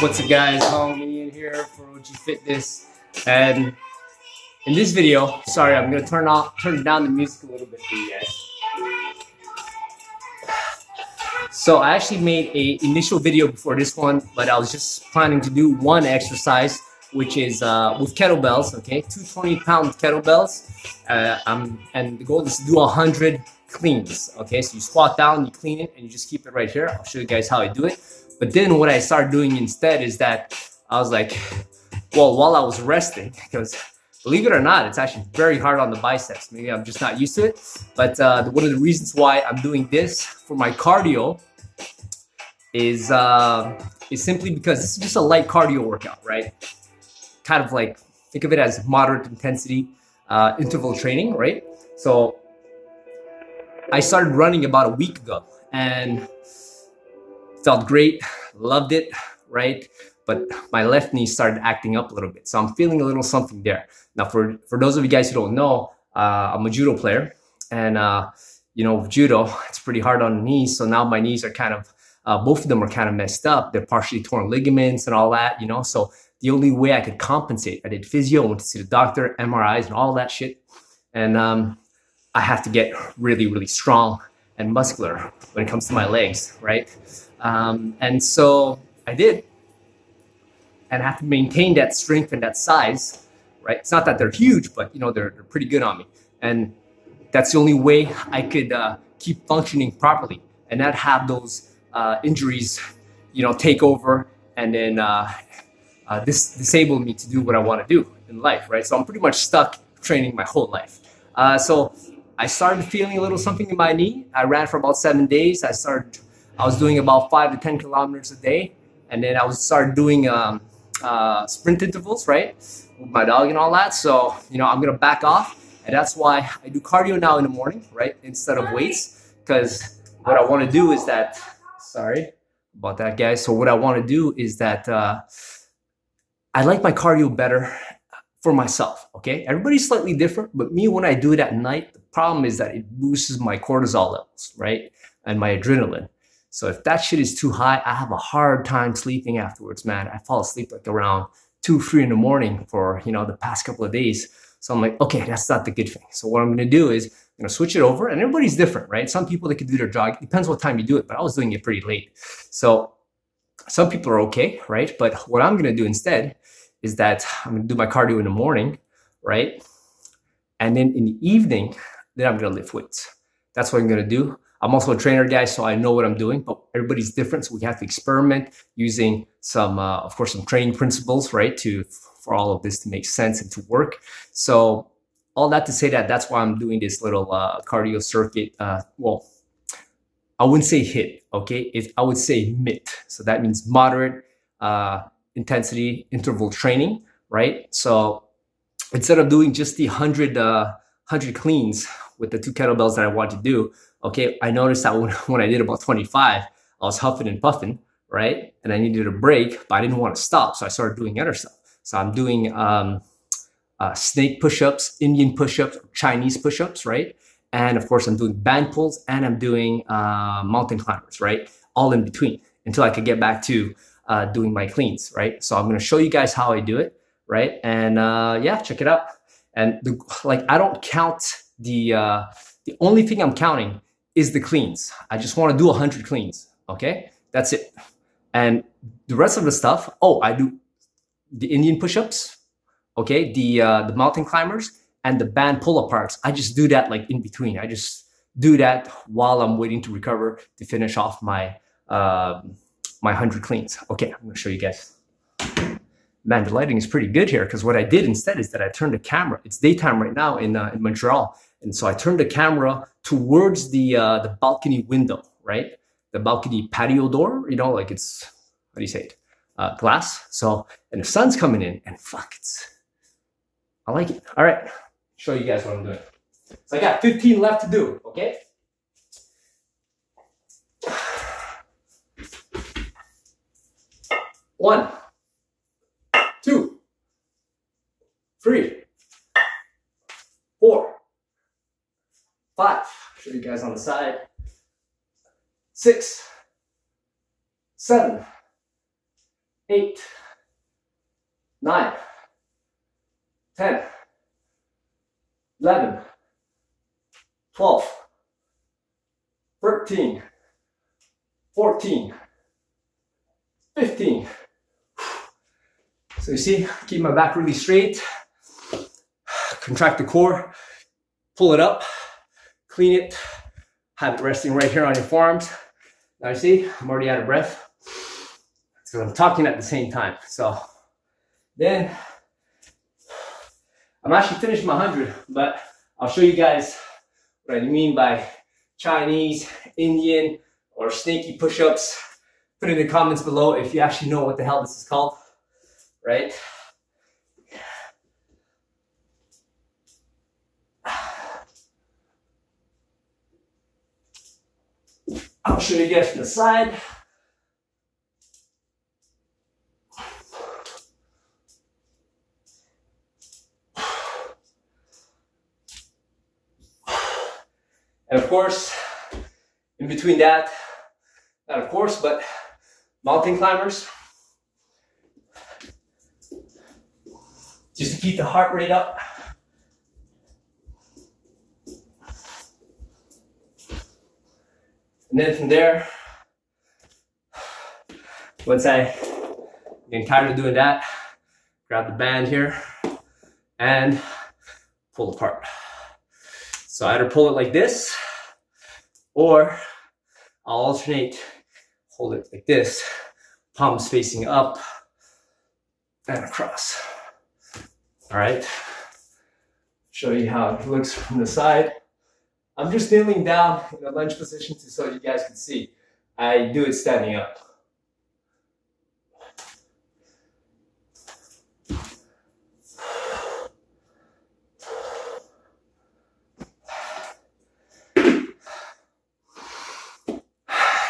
What's up guys, homie in here for OG Fitness, and in this video, sorry, I'm gonna turn down the music a little bit for you guys. So I actually made a initial video before this one, but I was just planning to do one exercise, which is with kettlebells, okay, 220-pound kettlebells, and the goal is to do 100 cleans, okay? So you squat down, you clean it, and you just keep it right here. I'll show you guys how I do it. But then what I started doing instead is that I was like, well, while I was resting, because believe it or not, it's actually very hard on the biceps. Maybe I'm just not used to it. But one of the reasons why I'm doing this for my cardio is simply because this is just a light cardio workout, right? Kind of like, think of it as moderate intensity interval training, right? So I started running about a week ago and felt great, loved it, right? But my left knee started acting up a little bit. So I'm feeling a little something there. Now, for those of you guys who don't know, I'm a judo player. And, you know, with judo, it's pretty hard on the knees. So now my knees are kind of, both of them are kind of messed up. They're partially torn ligaments and all that, you know? So the only way I could compensate, I did physio, went to see the doctor, MRIs and all that shit. And I have to get really, really strong and muscular when it comes to my legs, right? And so I did, and I have to maintain that strength and that size, right? It's not that they're huge, but you know, they're pretty good on me. And that's the only way I could keep functioning properly and not have those injuries, you know, take over and then disable me to do what I want to do in life, right? So I'm pretty much stuck training my whole life. So I started feeling a little something in my knee. I ran for about 7 days. I was doing about 5 to 10 kilometers a day, and then I was started doing sprint intervals, right, with my dog and all that. So you know, I'm gonna back off, and that's why I do cardio now in the morning, right, instead of weights, because what I want to do is that. Sorry about that, guys. So what I want to do is that I like my cardio better for myself. Okay, everybody's slightly different, but me, when I do it at night, the problem is that it boosts my cortisol levels, right, and my adrenaline. So if that shit is too high, I have a hard time sleeping afterwards, man. I fall asleep like around 2, 3 in the morning for, you know, the past couple of days. So I'm like, okay, that's not the good thing. So what I'm gonna do is I'm gonna switch it over, and everybody's different, right? Some people that can do their jog, it depends what time you do it, but I was doing it pretty late. So some people are okay, right? But what I'm gonna do instead is that I'm gonna do my cardio in the morning, right? And then in the evening, then I'm gonna lift weights. That's what I'm gonna do. I'm also a trainer, guys, so I know what I'm doing, but everybody's different, so we have to experiment using some, of course, some training principles, right, for all of this to make sense and to work. So all that to say that that's why I'm doing this little cardio circuit. Well, I wouldn't say HIIT, okay? I would say MIT. So that means moderate intensity interval training, right? So instead of doing just the 100 cleans with the 2 kettlebells that I want to do, okay, I noticed that when I did about 25, I was huffing and puffing, right? And I needed a break, but I didn't want to stop. So I started doing other stuff. So I'm doing snake push-ups, Indian push-ups, Chinese push-ups, right? And of course, I'm doing band pulls, and I'm doing mountain climbers, right? All in between until I could get back to doing my cleans, right? So I'm going to show you guys how I do it, right? And yeah, check it out. And I don't count the only thing I'm counting is the cleans. I just want to do 100 cleans, okay? That's it. And the rest of the stuff, oh, I do the Indian push-ups, okay, the mountain climbers, and the band pull-aparts. I just do that like in between. I just do that while I'm waiting to recover to finish off my my 100 cleans. Okay, I'm gonna show you guys. Man, the lighting is pretty good here, because what I did instead is that I turned the camera. It's daytime right now in Montreal. And so I turned the camera towards the balcony window, right? The balcony patio door, you know, like it's, how do you say it? Glass. So, and the sun's coming in, and fuck, I like it. All right, show you guys what I'm doing. So I got 15 left to do, okay? One, 2, 3, 4, 5, show you guys on the side, 6, 7, 8, 9, 10, 11, 12, 13, 14, 15. So you see, keep my back really straight, contract the core, pull it up, clean it, have it resting right here on your forearms. Now you see, I'm already out of breath. That's because I'm talking at the same time. So then I'm actually finished my 100, but I'll show you guys what I mean by Chinese, Indian, or snaky push-ups. Put it in the comments below if you actually know what the hell this is called, right? I'll show you guys from the side. And of course, in between that, not of course, but mountain climbers. Just to keep the heart rate up. And then from there, once I get tired of doing that, grab the band here and pull apart. So I either pull it like this, or I'll alternate, hold it like this, palms facing up and across. All right, show you how it looks from the side. I'm just kneeling down in a lunge position so you guys can see. I do it standing up.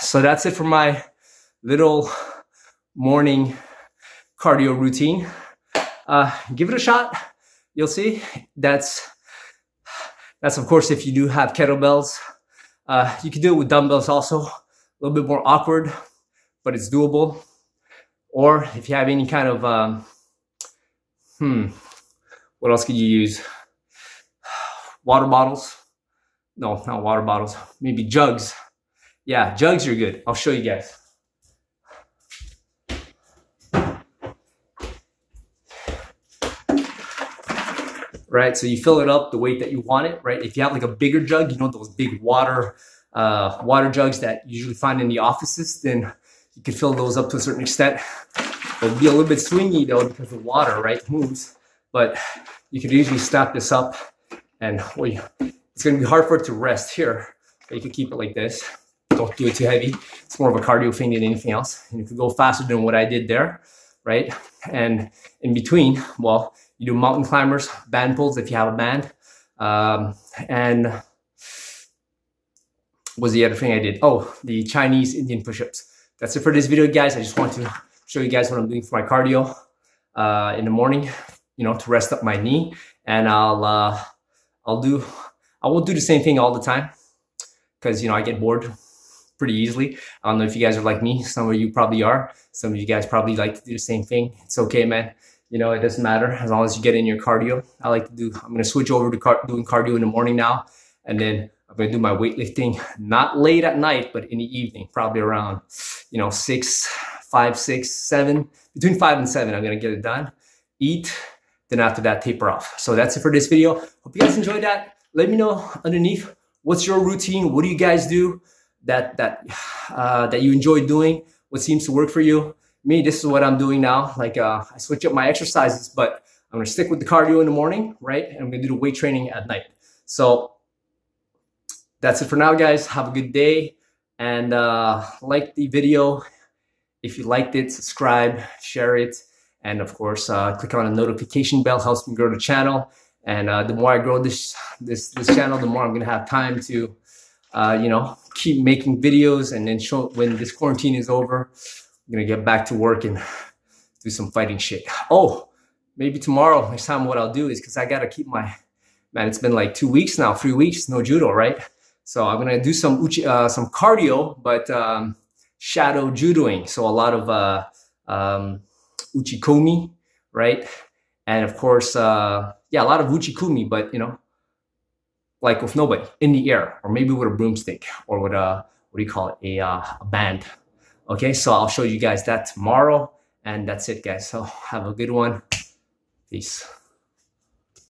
So that's it for my little morning cardio routine. Give it a shot. You'll see. That's of course if you do have kettlebells. You can do it with dumbbells also. A little bit more awkward, but it's doable. Or if you have any kind of, what else could you use? Water bottles? No, not water bottles. Maybe jugs. Yeah, jugs are good. I'll show you guys. Right, so you fill it up the weight that you want it, right? If you have like a bigger jug, you know, those big water jugs that you usually find in the offices, then you can fill those up to a certain extent. It'll be a little bit swingy though because the water, right, moves. But you could usually snap this up and it's gonna be hard for it to rest here. But you can keep it like this. Don't do it too heavy. It's more of a cardio thing than anything else. And you can go faster than what I did there, right? And in between, well, you do mountain climbers, band pulls if you have a band. And what was the other thing I did? Oh, the Chinese Indian push-ups. That's it for this video, guys. I just want to show you guys what I'm doing for my cardio in the morning, you know, to rest up my knee. And I won't do the same thing all the time because, you know, I get bored pretty easily. I don't know if you guys are like me. Some of you probably are. Some of you guys probably like to do the same thing. It's okay, man. You know, it doesn't matter as long as you get in your cardio. I'm going to switch over to doing cardio in the morning now. And then I'm going to do my weightlifting, not late at night, but in the evening, probably around, you know, 6, 5, 6, 7, between 5 and 7, I'm going to get it done, eat, then after that taper off. So that's it for this video. Hope you guys enjoyed that. Let me know underneath, what's your routine? What do you guys do that you enjoy doing? What seems to work for you? Me, this is what I'm doing now. Like I switch up my exercises, but I'm gonna stick with the cardio in the morning, right? And I'm gonna do the weight training at night. So that's it for now, guys. Have a good day, and like the video if you liked it, subscribe, share it, and of course click on the notification bell. Helps me grow the channel, and the more I grow this channel, the more I'm gonna have time to you know, keep making videos, and then show when this quarantine is over. I'm gonna get back to work and do some fighting shit. Oh, maybe tomorrow, next time what I'll do is, because I gotta keep my, man, it's been like 2 weeks now, 3 weeks, no judo, right? So I'm gonna do some cardio, but shadow judoing. So a lot of uchikomi, right? And of course, yeah, a lot of uchikomi, but you know, like with nobody in the air, or maybe with a broomstick, or with a, what do you call it, a band. Okay, so I'll show you guys that tomorrow. And that's it, guys. So have a good one. Peace.